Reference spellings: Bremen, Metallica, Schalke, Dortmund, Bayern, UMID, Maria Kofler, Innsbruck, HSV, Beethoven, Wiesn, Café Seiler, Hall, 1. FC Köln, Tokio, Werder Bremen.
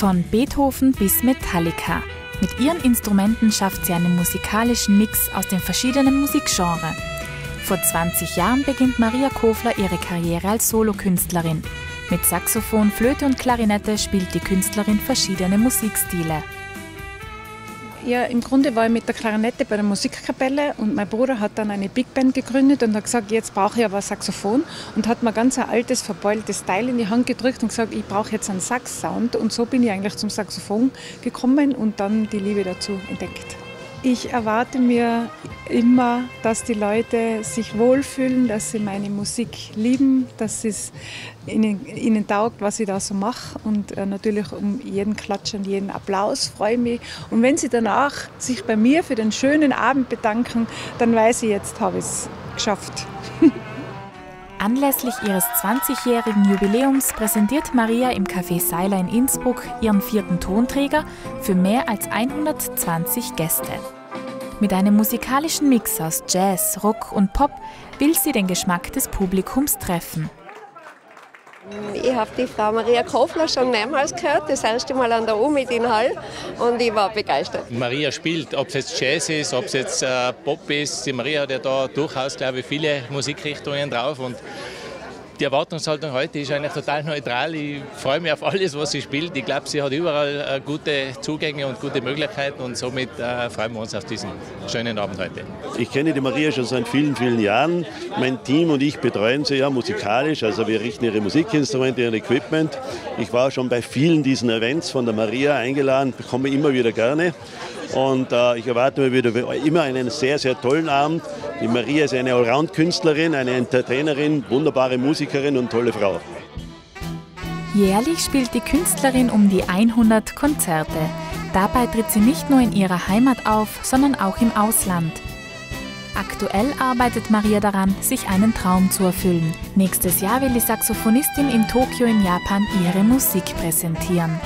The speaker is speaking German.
Von Beethoven bis Metallica. Mit ihren Instrumenten schafft sie einen musikalischen Mix aus den verschiedenen Musikgenres. Vor 20 Jahren beginnt Maria Kofler ihre Karriere als Solokünstlerin. Mit Saxophon, Flöte und Klarinette spielt die Künstlerin verschiedene Musikstile. Ja, im Grunde war ich mit der Klarinette bei der Musikkapelle und mein Bruder hat dann eine Big Band gegründet und hat gesagt, jetzt brauche ich aber ein Saxophon, und hat mir ganz ein altes, verbeultes Teil in die Hand gedrückt und gesagt, ich brauche jetzt einen Sax-Sound, und so bin ich eigentlich zum Saxophon gekommen und dann die Liebe dazu entdeckt. Ich erwarte mir immer, dass die Leute sich wohlfühlen, dass sie meine Musik lieben, dass es ihnen taugt, was ich da so mache, und natürlich um jeden Klatsch und jeden Applaus freue ich mich. Und wenn sie danach sich bei mir für den schönen Abend bedanken, dann weiß ich, jetzt habe ich es geschafft. Anlässlich ihres 20-jährigen Jubiläums präsentiert Maria im Café Seiler in Innsbruck ihren 4. Tonträger für mehr als 120 Gäste. Mit einem musikalischen Mix aus Jazz, Rock und Pop will sie den Geschmack des Publikums treffen. Ich habe die Frau Maria Kofler schon mehrmals gehört, das erste Mal an der UMID in Hall, und ich war begeistert. Maria spielt, ob es jetzt Jazz ist, ob es jetzt Pop ist. Die Maria hat ja da durchaus, glaube ich, viele Musikrichtungen drauf, und die Erwartungshaltung heute ist eigentlich total neutral. Ich freue mich auf alles, was sie spielt. Ich glaube, sie hat überall gute Zugänge und gute Möglichkeiten, und somit freuen wir uns auf diesen schönen Abend heute. Ich kenne die Maria schon seit vielen, vielen Jahren. Mein Team und ich betreuen sie ja musikalisch. Also wir richten ihre Musikinstrumente, ihr Equipment. Ich war schon bei vielen diesen Events von der Maria eingeladen, bekomme immer wieder gerne. Und ich erwarte mir wieder immer einen sehr, sehr tollen Abend. Die Maria ist eine Allround-Künstlerin, eine Entertainerin, wunderbare Musikerin und tolle Frau. Jährlich spielt die Künstlerin um die 100 Konzerte. Dabei tritt sie nicht nur in ihrer Heimat auf, sondern auch im Ausland. Aktuell arbeitet Maria daran, sich einen Traum zu erfüllen. Nächstes Jahr will die Saxophonistin in Tokio in Japan ihre Musik präsentieren.